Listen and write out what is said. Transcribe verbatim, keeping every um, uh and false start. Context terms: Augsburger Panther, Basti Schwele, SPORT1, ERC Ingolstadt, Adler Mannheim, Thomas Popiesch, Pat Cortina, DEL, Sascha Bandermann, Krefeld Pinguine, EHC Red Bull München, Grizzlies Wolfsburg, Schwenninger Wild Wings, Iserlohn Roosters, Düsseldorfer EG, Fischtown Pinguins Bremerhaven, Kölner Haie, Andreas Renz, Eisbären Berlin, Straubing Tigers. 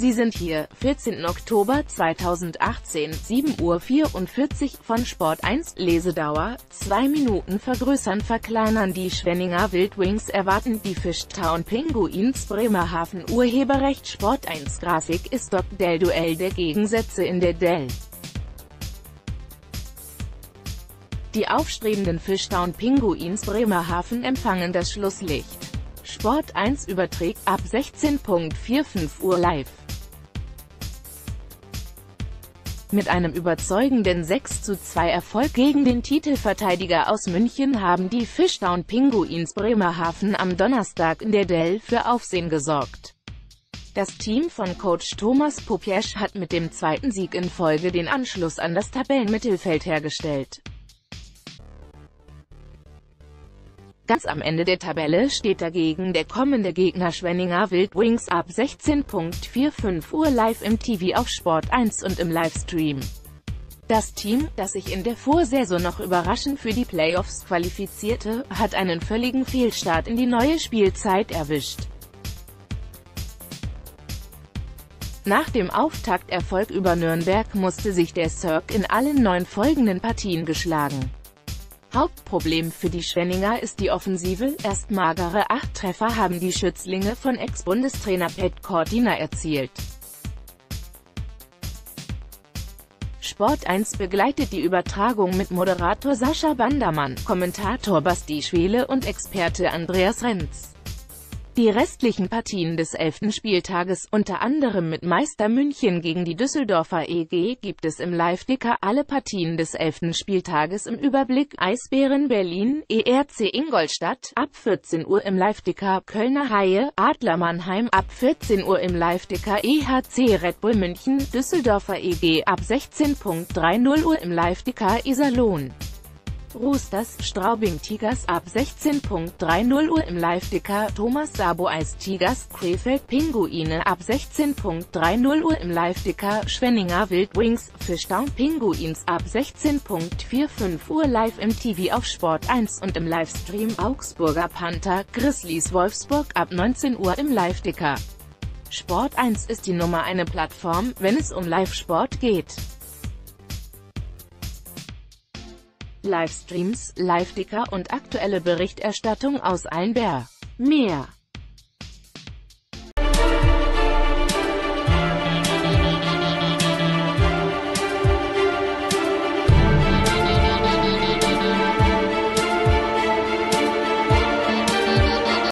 Sie sind hier, vierzehnten Oktober zweitausendachtzehn, sieben Uhr vierundvierzig von Sport eins, Lesedauer, zwei Minuten vergrößern verkleinern die Schwenninger Wild Wings erwarten die Fischtown Pinguins Bremerhaven Urheberrecht Sport eins Grafik ist D E L Duell der Gegensätze in der D E L. Die aufstrebenden Fischtown Pinguins Bremerhaven empfangen das Schlusslicht. Sport eins überträgt ab sechzehn Uhr vierundvierzig Uhr live. Mit einem überzeugenden sechs zu zwei Erfolg gegen den Titelverteidiger aus München haben die Fischtown Pinguins Bremerhaven am Donnerstag in der D E L für Aufsehen gesorgt. Das Team von Coach Thomas Popiesch hat mit dem zweiten Sieg in Folge den Anschluss an das Tabellenmittelfeld hergestellt. Ganz am Ende der Tabelle steht dagegen der kommende Gegner Schwenninger Wild Wings ab sechzehn Uhr vierundvierzig Uhr live im T V auf Sport eins und im Livestream. Das Team, das sich in der Vorsaison noch überraschend für die Playoffs qualifizierte, hat einen völligen Fehlstart in die neue Spielzeit erwischt. Nach dem Auftakterfolg über Nürnberg musste sich der Cirque in allen neun folgenden Partien geschlagen. Hauptproblem für die Schwenninger ist die Offensive, erst magere acht Treffer haben die Schützlinge von Ex-Bundestrainer Pat Cortina erzielt. Sport eins begleitet die Übertragung mit Moderator Sascha Bandermann, Kommentator Basti Schwele und Experte Andreas Renz. Die restlichen Partien des elften Spieltages, unter anderem mit Meister München gegen die Düsseldorfer E G, gibt es im Live-Ticker. Alle Partien des elften Spieltages im Überblick: Eisbären Berlin, E R C Ingolstadt, ab vierzehn Uhr im Live-Ticker, Kölner Haie, Adler Mannheim, ab vierzehn Uhr im Live-Ticker, E H C Red Bull München, Düsseldorfer E G, ab sechzehn Uhr dreißig Uhr im Live-Ticker, Iserlohn Roosters, Straubing Tigers, ab sechzehn Uhr dreißig Uhr im Live-Ticker, Thomas Popiesch Tigers, Krefeld Pinguine, ab sechzehn Uhr dreißig Uhr im Live-Ticker, Schwenninger Wild Wings, Fischtown Pinguins, ab sechzehn Uhr fünfundvierzig Uhr live im T V auf Sport eins und im Livestream, Augsburger Panther, Grizzlies Wolfsburg, ab neunzehn Uhr im Live-Ticker. Sport eins ist die Nummer eine Plattform, wenn es um Live-Sport geht. Livestreams, Live-Ticker und aktuelle Berichterstattung aus allen Bär. Mehr.